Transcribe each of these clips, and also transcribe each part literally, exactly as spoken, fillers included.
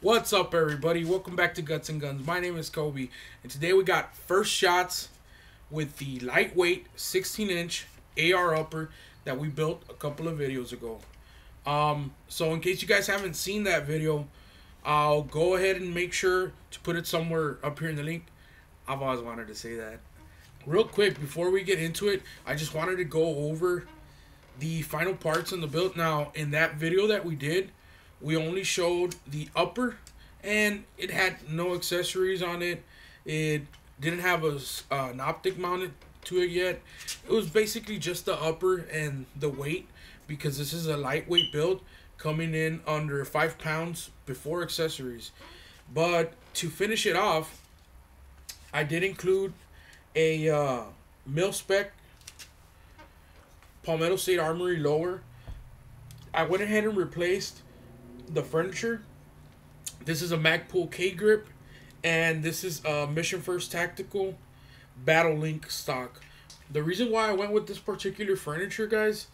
What's up, everybody? Welcome back to Guts and Guns. My name is Kobe, and today we got first shots with the lightweight sixteen inch A R upper that we built a couple of videos ago. Um, so in case you guys haven't seen that video, I'll go ahead and make sure to put it somewhere up here in the link. I've always wanted to say that. Real quick, before we get into it, I just wanted to go over the final parts in the build. Now, in that video that we did, we only showed the upper, and it had no accessories on it. It didn't have a, uh, an optic mounted to it yet. It was basically just the upper and the weight, because this is a lightweight build coming in under five pounds before accessories. But to finish it off, I did include a uh, mil-spec Palmetto State Armory lower. I went ahead and replaced the furniture. This is a Magpul K grip, and this is a Mission First Tactical Battlelink stock. The reason why I went with this particular furniture, guys,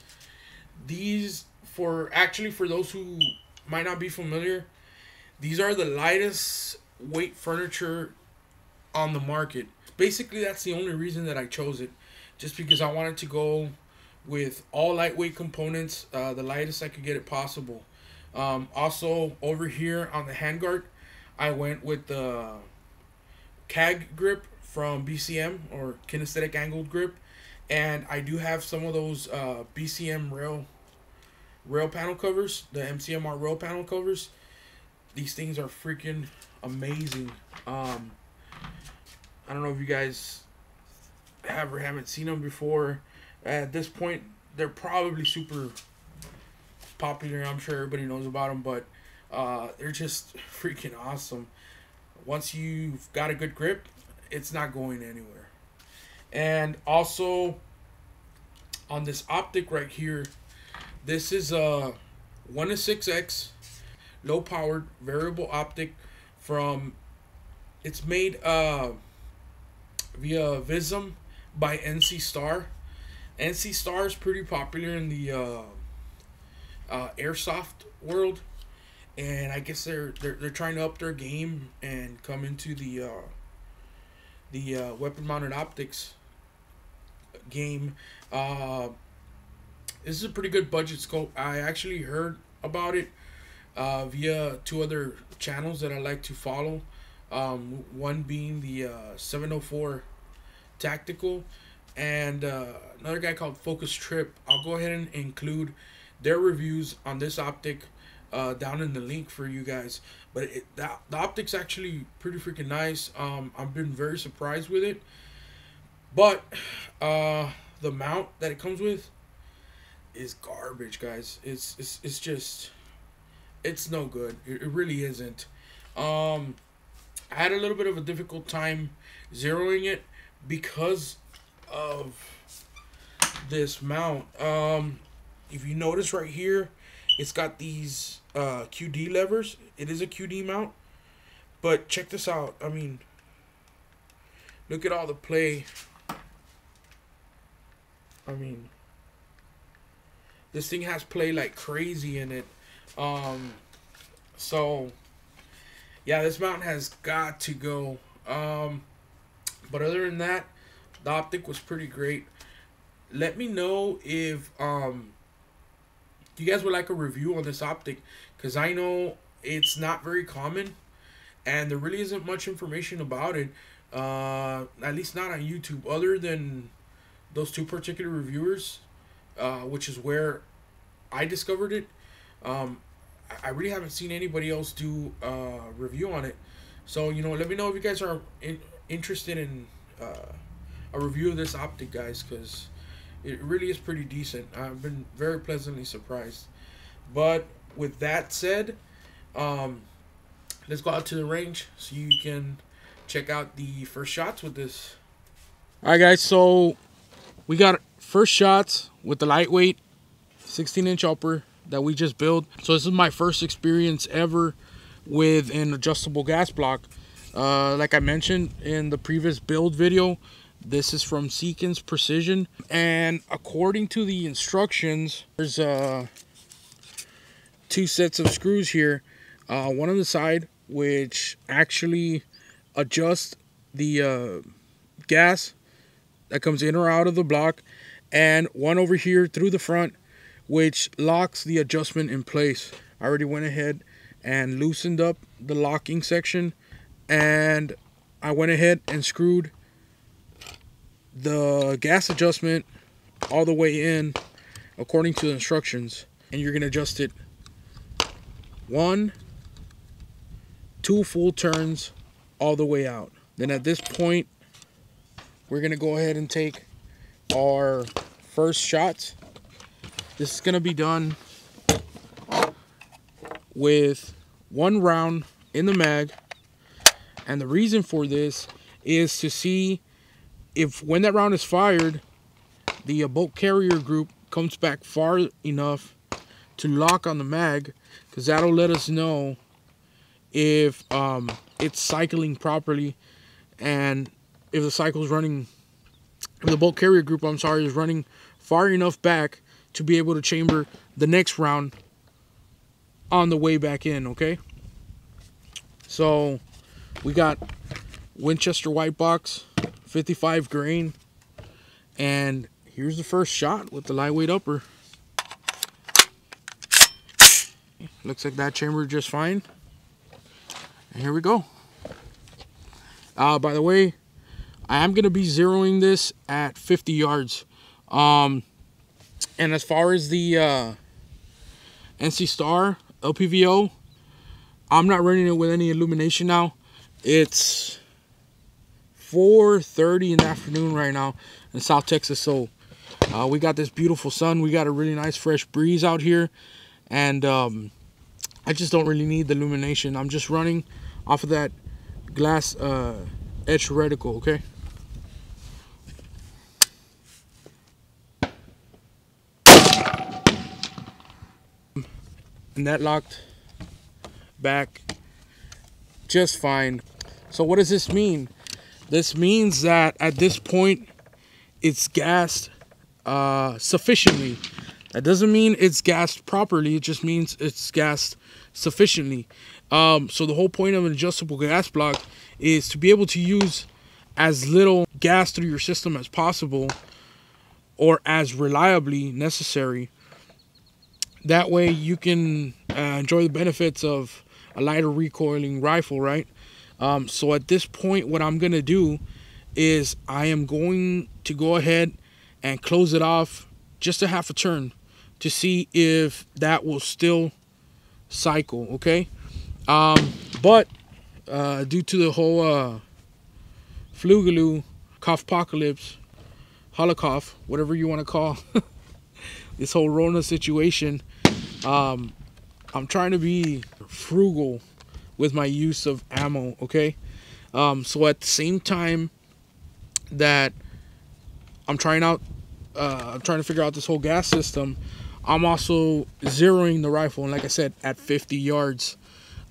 these for actually for those who might not be familiar, these are the lightest weight furniture on the market. Basically, that's the only reason that I chose it, just because I wanted to go with all lightweight components, uh, the lightest I could get it possible. Um, also, over here on the handguard, I went with the K A G grip from B C M, or kinesthetic angled grip, and I do have some of those uh, B C M rail rail panel covers, the M C M R rail panel covers. These things are freaking amazing. Um, I don't know if you guys have or haven't seen them before. At this point, they're probably super popular. I'm sure everybody knows about them, but uh, they're just freaking awesome. Once you've got a good grip, it's not going anywhere. And also on this optic right here, this is a one to six X low powered variable optic from, it's made uh, via Vism by N C Star. N C Star is pretty popular in the uh, Uh, airsoft world, and I guess they're, they're they're trying to up their game and come into the uh, the uh, weapon mounted optics game. Uh, this is a pretty good budget scope. I actually heard about it uh, via two other channels that I like to follow. Um, one being the uh, seven oh four Tactical, and uh, another guy called Focus Trip. I'll go ahead and include their reviews on this optic uh, down in the link for you guys. But it, the, the optic's actually pretty freaking nice. Um, I've been very surprised with it. But uh, the mount that it comes with is garbage, guys. It's it's, it's just, it's no good. It, it really isn't. Um, I had a little bit of a difficult time zeroing it because of this mount. Um... If you notice right here, it's got these uh, Q D levers. It is a Q D mount, but check this out. I mean, look at all the play. I mean, this thing has play like crazy in it. Um, so, yeah, this mount has got to go. Um, but other than that, the optic was pretty great. Let me know if... Um, you guys would like a review on this optic, because I know it's not very common and there really isn't much information about it, uh, at least not on YouTube, other than those two particular reviewers, uh, which is where I discovered it. um, I really haven't seen anybody else do a review on it, so you know, let me know if you guys are in, interested in uh, a review of this optic, guys, because it really is pretty decent. I've been very pleasantly surprised. But with that said, um, let's go out to the range so you can check out the first shots with this. All right, guys, so we got first shots with the lightweight sixteen inch upper that we just built. So this is my first experience ever with an adjustable gas block. Uh, like I mentioned in the previous build video, this is from Seekins Precision, and according to the instructions, there's uh, two sets of screws here. uh, one on the side, which actually adjusts the uh, gas that comes in or out of the block, and one over here through the front, which locks the adjustment in place. I already went ahead and loosened up the locking section, and I went ahead and screwed the gas adjustment all the way in according to the instructions. And you're gonna adjust it one, two full turns all the way out. Then at this point, we're gonna go ahead and take our first shots. This is gonna be done with one round in the mag. And the reason for this is to see if when that round is fired, the bolt carrier group comes back far enough to lock on the mag, because that'll let us know if um, it's cycling properly, and if the cycle's running, if the bolt carrier group, I'm sorry, is running far enough back to be able to chamber the next round on the way back in, okay? So we got Winchester White Box, fifty-five grain, and here's the first shot with the lightweight upper. Looks like that chambered just fine. And here we go. Uh, by the way, I am going to be zeroing this at fifty yards. Um, and as far as the uh, N C Star L P V O, I'm not running it with any illumination now. It's four thirty in the afternoon right now in South Texas. So uh, we got this beautiful sun. We got a really nice fresh breeze out here. And um, I just don't really need the illumination. I'm just running off of that glass uh, etched reticle, okay? And that locked back just fine. So what does this mean? This means that at this point, it's gassed uh, sufficiently. That doesn't mean it's gassed properly. It just means it's gassed sufficiently. Um, so the whole point of an adjustable gas block is to be able to use as little gas through your system as possible, or as reliably necessary. That way you can uh, enjoy the benefits of a lighter recoiling rifle, right? Um, so at this point, what I'm going to do is I am going to go ahead and close it off just a half a turn, to see if that will still cycle, okay? Um, but uh, due to the whole uh, Flugaloo, Coughpocalypse, Holocaust, whatever you want to call this whole Rona situation, um, I'm trying to be frugal with my use of ammo, okay? Um, so at the same time that I'm trying out, uh, I'm trying to figure out this whole gas system, I'm also zeroing the rifle, and like I said, at fifty yards.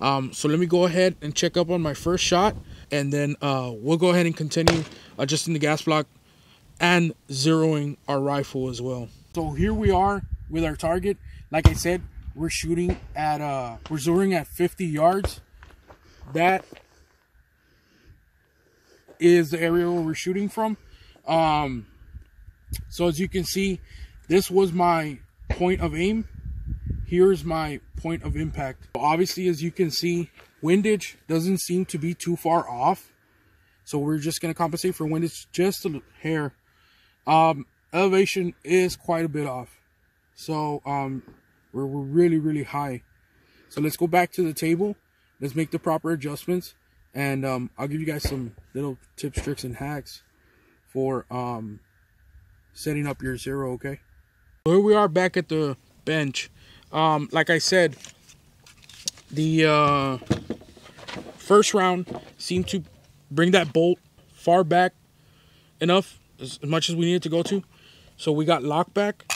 Um, so let me go ahead and check up on my first shot, and then uh, we'll go ahead and continue adjusting the gas block and zeroing our rifle as well. So here we are with our target. Like I said, we're shooting at, uh, we're zeroing at fifty yards. That is the area where we're shooting from. Um, so as you can see, this was my point of aim. Here's my point of impact. Obviously, as you can see, windage doesn't seem to be too far off. So we're just going to compensate for windage just a hair. Um, elevation is quite a bit off. So um, we're, we're really, really high. So let's go back to the table. Let's make the proper adjustments. And um, I'll give you guys some little tips, tricks, and hacks for um, setting up your zero, okay? Here we are back at the bench. Um, like I said, the uh, first round seemed to bring that bolt far back enough, as much as we needed to go to. So we got locked back,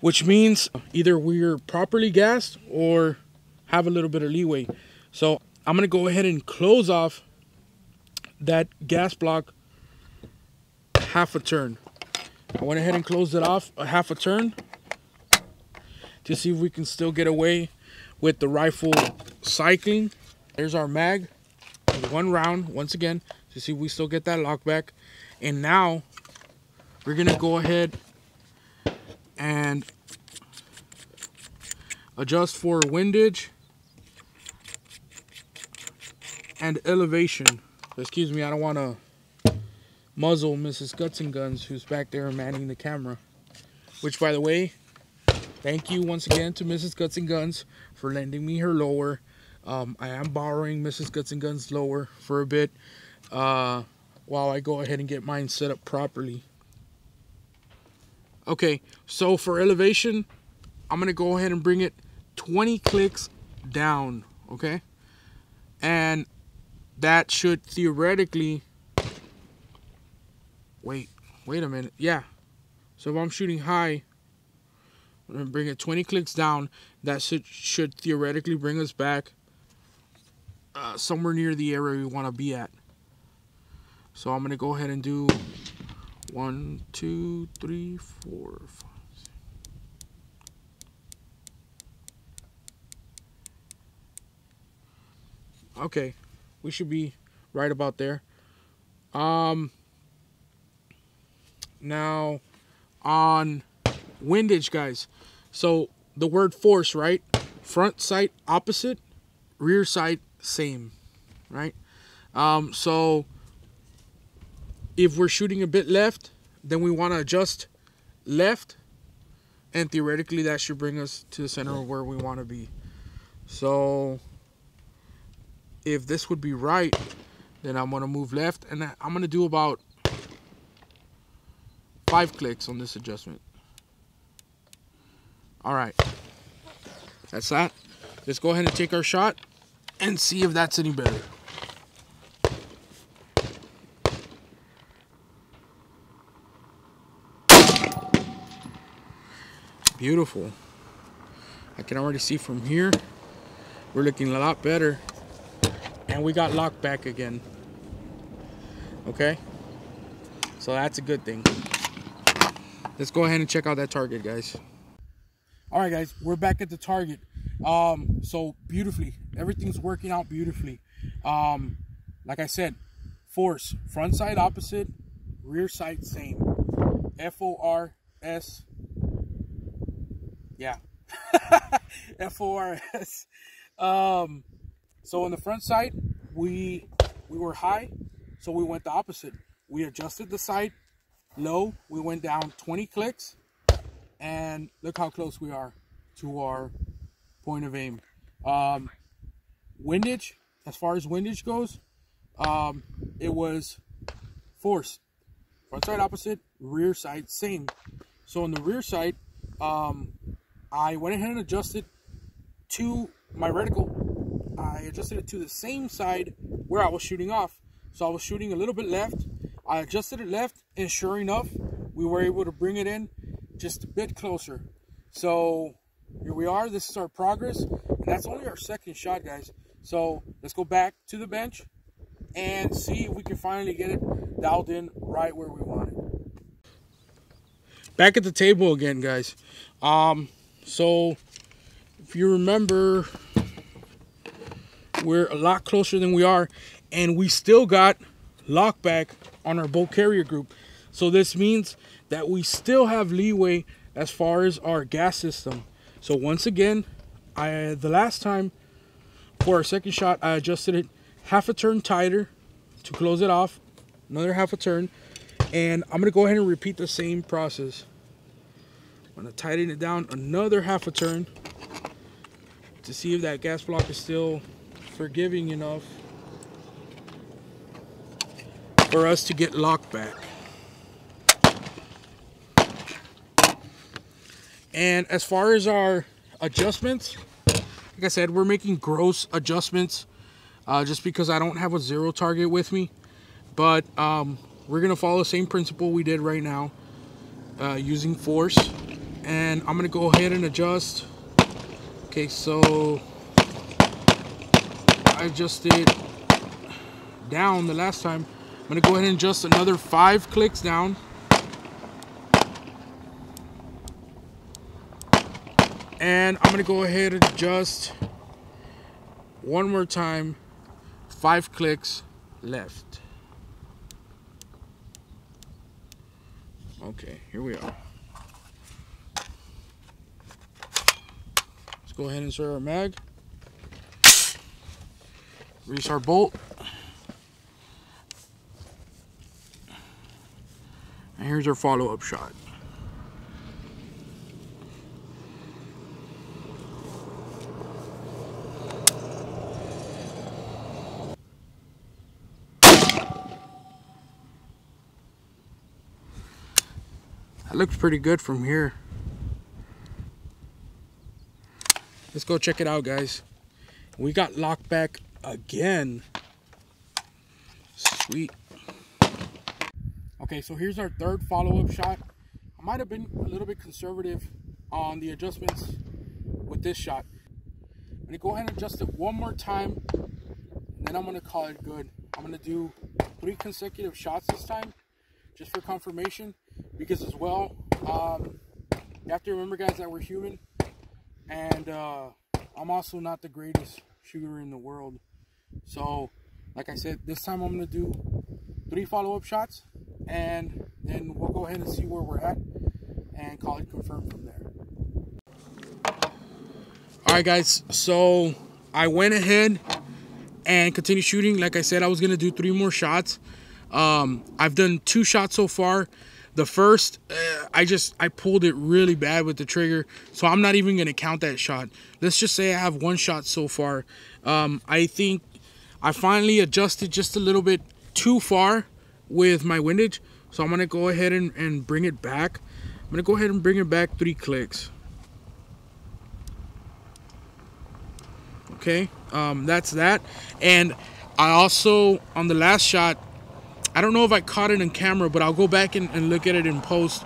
which means either we're properly gassed or have a little bit of leeway. So I'm going to go ahead and close off that gas block half a turn. I went ahead and closed it off a half a turn to see if we can still get away with the rifle cycling. There's our mag, one round once again to see if we still get that lock back. And now we're gonna go ahead and adjust for windage and elevation. Excuse me, I don't want to muzzle Missus Guts and Guns, who's back there manning the camera. Which, by the way, thank you once again to Missus Guts and Guns for lending me her lower. Um, I am borrowing Missus Guts and Guns' lower for a bit uh, while I go ahead and get mine set up properly. Okay, so for elevation, I'm going to go ahead and bring it twenty clicks down, okay? And that should theoretically... Wait, wait a minute. Yeah. So if I'm shooting high, I'm going to bring it twenty clicks down. That should, should theoretically bring us back Uh, somewhere near the area we want to be at. So I'm going to go ahead and do one, two, three, four, five, six. Okay, we should be right about there. Um, now on windage, guys. So the word force, right? Front sight opposite, rear sight same, right? Um, so if we're shooting a bit left, then we want to adjust left, and theoretically that should bring us to the center of where we want to be. So if this would be right, then I'm going to move left, and I'm going to do about five clicks on this adjustment. All right, that's that. Let's go ahead and take our shot and see if that's any better. Beautiful. I can already see from here, we're looking a lot better. And we got locked back again. Okay, so that's a good thing. Let's go ahead and check out that target, guys. All right, guys, we're back at the target. Um, so beautifully, everything's working out beautifully. Um, like I said, force, front side opposite, rear side same. F O R S. Yeah. F O R S. Um, so on the front side, we, we were high, so we went the opposite. We adjusted the side low. We went down twenty clicks, and look how close we are to our point of aim. Um, windage, as far as windage goes, um, it was force, front side opposite, rear side same. So on the rear side, um, I went ahead and adjusted to my reticle. I adjusted it to the same side where I was shooting off. So I was shooting a little bit left. I adjusted it left, and sure enough, we were able to bring it in just a bit closer. So here we are. This is our progress, and that's only our second shot, guys. So let's go back to the bench and see if we can finally get it dialed in right where we want it. Back at the table again, guys. Um, so if you remember, we're a lot closer than we are, and we still got lockback on our boat carrier group. So this means that we still have leeway as far as our gas system. So once again, I, the last time for our second shot, I adjusted it half a turn tighter to close it off, another half a turn. And I'm gonna go ahead and repeat the same process. I'm gonna tighten it down another half a turn to see if that gas block is still forgiving enough for us to get locked back. And as far as our adjustments, like I said, we're making gross adjustments uh, just because I don't have a zero target with me. But um, we're going to follow the same principle we did right now, uh, using force. And I'm going to go ahead and adjust. Okay, so I adjusted down the last time. I'm going to go ahead and adjust another five clicks down. And I'm going to go ahead and adjust one more time, five clicks left. Okay, here we are. Let's go ahead and insert our mag. Release our bolt. And here's our follow-up shot. That looks pretty good from here. Let's go check it out, guys. We got locked back again. Sweet. Okay, so here's our third follow-up shot. I might have been a little bit conservative on the adjustments with this shot. I'm gonna go ahead and adjust it one more time, and then I'm gonna call it good. I'm gonna do three consecutive shots this time, just for confirmation, because as well, um, you have to remember, guys, that we're human, and uh, I'm also not the greatest shooter in the world. So, like I said, this time I'm gonna do three follow-up shots, and then we'll go ahead and see where we're at and call it confirmed from there. All right, guys, so I went ahead and continued shooting. Like I said, I was gonna do three more shots. um I've done two shots so far. The first, uh, I just I pulled it really bad with the trigger, so I'm not even gonna count that shot. Let's just say I have one shot so far. um I think I finally adjusted just a little bit too far with my windage, so I'm gonna go ahead and, and bring it back. I'm gonna go ahead and bring it back three clicks. Okay, um, that's that. And I also, on the last shot, I don't know if I caught it in camera, but I'll go back and, and look at it in post.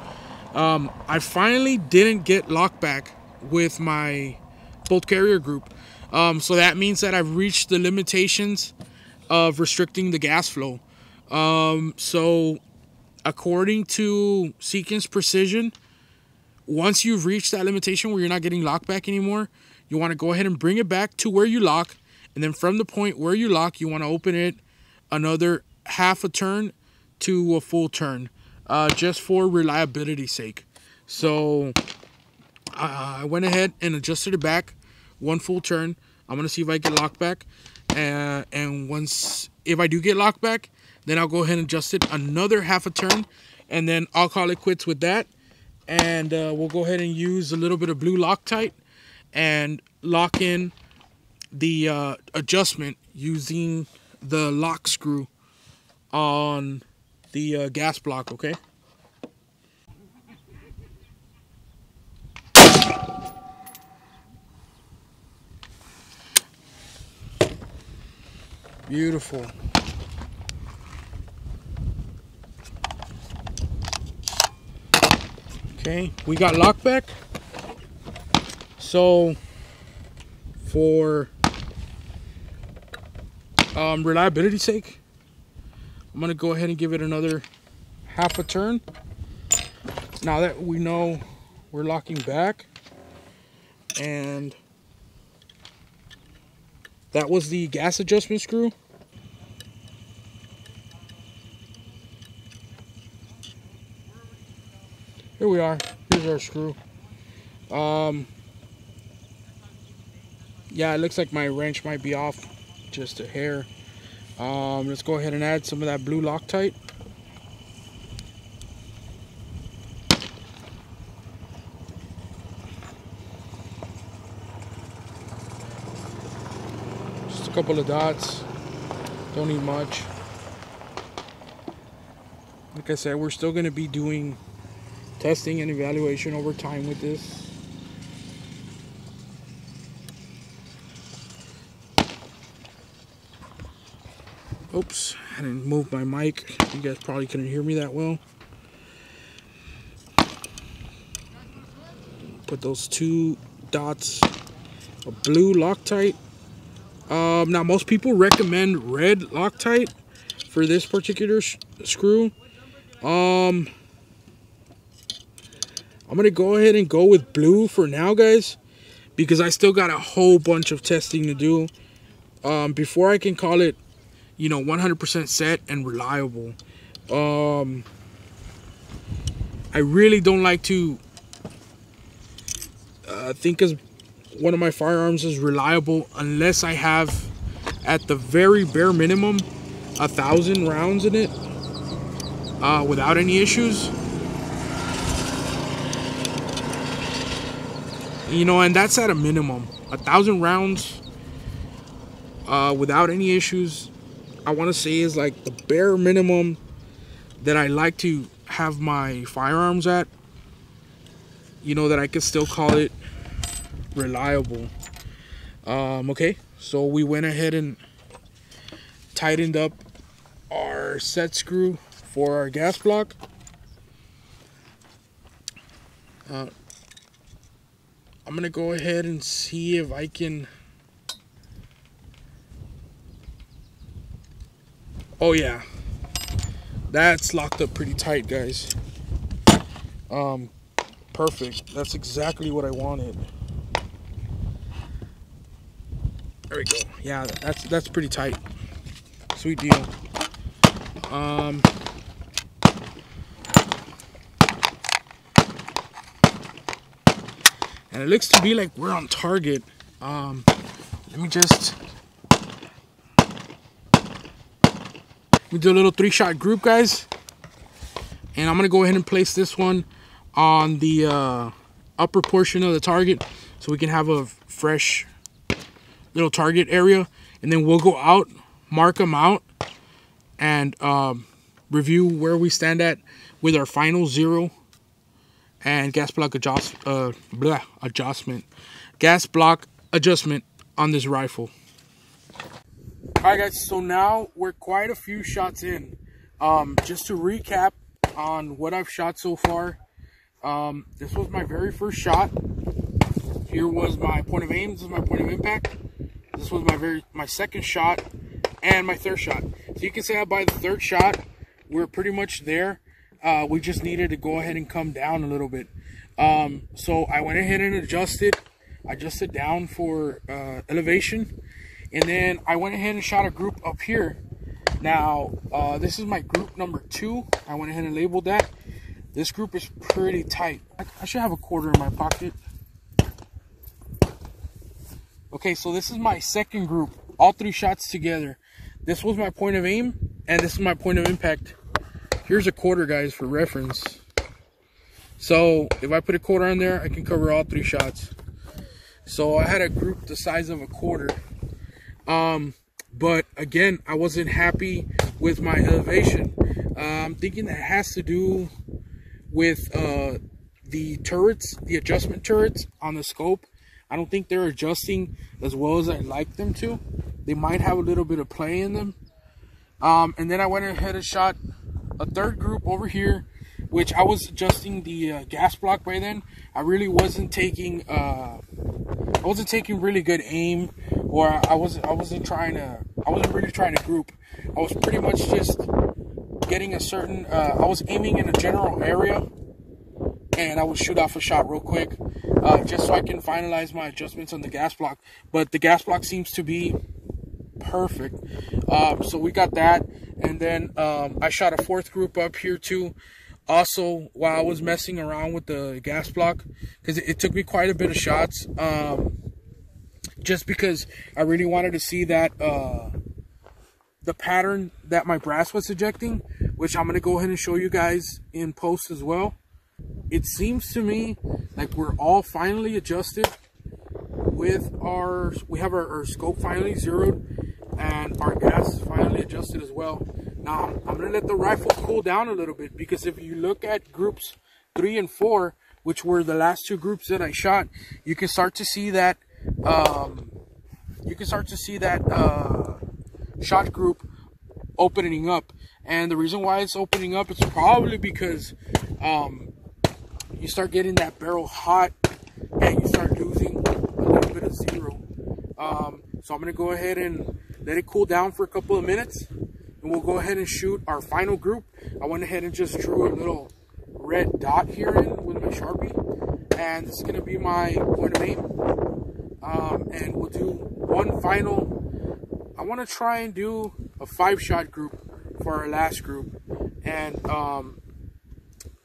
um, I finally didn't get locked back with my bolt carrier group, um, so that means that I've reached the limitations of restricting the gas flow. Um, so according to Seekins Precision, once you've reached that limitation where you're not getting locked back anymore, you want to go ahead and bring it back to where you lock, and then from the point where you lock, you want to open it another half a turn to a full turn, uh, just for reliability's sake. So uh, I went ahead and adjusted it back one full turn. I'm going to see if I get locked back, uh, and once, if I do get locked back, then I'll go ahead and adjust it another half a turn, and then I'll call it quits with that. And uh, we'll go ahead and use a little bit of blue Loctite and lock in the uh, adjustment using the lock screw on the uh, gas block, okay? Beautiful. Okay, we got locked back. So for um, reliability's sake, I'm gonna go ahead and give it another half a turn. Now that we know we're locking back, and that was the gas adjustment screw. Here we are. Here's our screw. Um, yeah, it looks like my wrench might be off just a hair. Um, let's go ahead and add some of that blue Loctite. Just a couple of dots. Don't need much. Like I said, we're still going to be doing testing and evaluation over time with this. Oops, I didn't move my mic. You guys probably couldn't hear me that well. Put those two dots of blue Loctite. Um, now, most people recommend red Loctite for this particular sh screw. Um... I'm going to go ahead and go with blue for now, guys, because I still got a whole bunch of testing to do um, before I can call it, you know, one hundred percent set and reliable, um, I really don't like to uh, think as one of my firearms is reliable unless I have, at the very bare minimum, a thousand rounds in it uh, without any issues. You know, and that's at a minimum. A thousand rounds uh, without any issues, I want to say, is like the bare minimum that I like to have my firearms at. You know, that I could still call it reliable. Um, okay, so we went ahead and tightened up our set screw for our gas block. Uh, I'm going to go ahead and see if I can... Oh yeah, that's locked up pretty tight, guys. Um, perfect. That's exactly what I wanted. There we go. Yeah, that's that's pretty tight. Sweet deal. Um, and it looks to be like we're on target. Um, let me just. We do a little three-shot group, guys, and I'm gonna go ahead and place this one on the uh, upper portion of the target so we can have a fresh little target area, and then we'll go out, mark them out, and um, review where we stand at with our final zero and gas block adjust uh, blah, adjustment, gas block adjustment on this rifle. Alright guys, so now we're quite a few shots in. Um, just to recap on what I've shot so far, um, this was my very first shot. Here was my point of aim, this is my point of impact. This was my very my second shot and my third shot. So you can say that by the third shot, we're pretty much there. Uh, we just needed to go ahead and come down a little bit. Um, so I went ahead and adjusted, adjusted down for uh, elevation. And then I went ahead and shot a group up here. Now, uh, this is my group number two. I went ahead and labeled that. This group is pretty tight. I, I should have a quarter in my pocket. Okay, so this is my second group. All three shots together. This was my point of aim, and this is my point of impact. Here's a quarter, guys, for reference. So, if I put a quarter on there, I can cover all three shots. So, I had a group the size of a quarter. Um, but again, I wasn't happy with my elevation. Uh, I'm thinking that has to do with, uh, the turrets, the adjustment turrets on the scope. I don't think they're adjusting as well as I'd like them to. They might have a little bit of play in them. Um, and then I went ahead and shot a third group over here, which I was adjusting the uh, gas block by then. I really wasn't taking, uh, I wasn't taking really good aim. Or I wasn't, I wasn't trying to, I wasn't really trying to group. I was pretty much just getting a certain, uh, I was aiming in a general area. And I would shoot off a shot real quick, uh, just so I can finalize my adjustments on the gas block. But the gas block seems to be perfect. Um, so we got that. And then um, I shot a fourth group up here too. Also, while I was messing around with the gas block, because it, it took me quite a bit of shots. Um... Just because I really wanted to see that uh, the pattern that my brass was ejecting, which I'm going to go ahead and show you guys in post as well. It seems to me like we're all finally adjusted with our, we have our, our scope finally zeroed and our gas finally adjusted as well. Now, I'm, I'm going to let the rifle cool down a little bit, because if you look at groups three and four, which were the last two groups that I shot, you can start to see that Um, you can start to see that uh, shot group opening up. And the reason why it's opening up is probably because um, you start getting that barrel hot and you start losing a little bit of zero. Um, so I'm going to go ahead and let it cool down for a couple of minutes. And we'll go ahead and shoot our final group. I went ahead and just drew a little red dot here in with my Sharpie. And this is going to be my point of aim. Um, and we'll do one final I want to try and do a five-shot group for our last group. And um,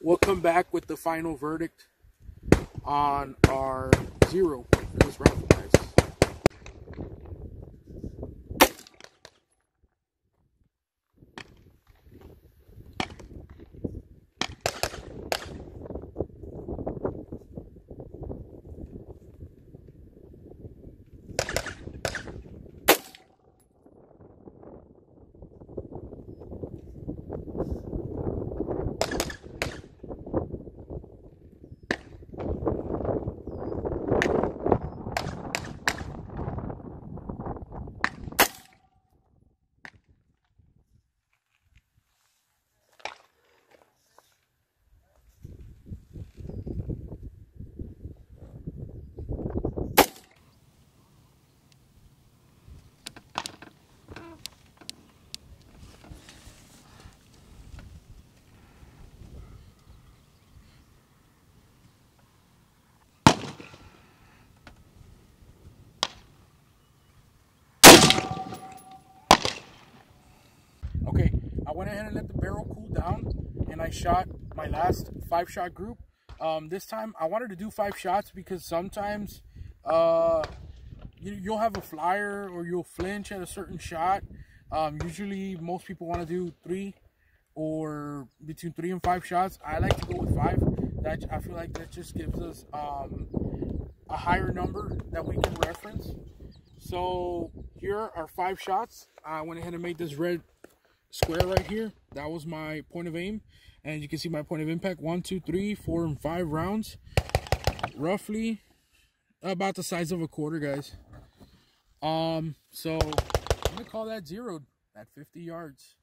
we'll come back with the final verdict on our zero for this round, guys. I went ahead and let the barrel cool down, and I shot my last five-shot group. Um, this time, I wanted to do five shots because sometimes uh, you, you'll have a flyer or you'll flinch at a certain shot. Um, usually, most people want to do three or between three and five shots. I like to go with five. That I feel like that just gives us um, a higher number that we can reference. So here are five shots. I went ahead and made this red square right here. That was my point of aim, and you can see my point of impact, one, two, three, four, and five rounds, roughly about the size of a quarter, guys. Um so I'm gonna call that zeroed at fifty yards.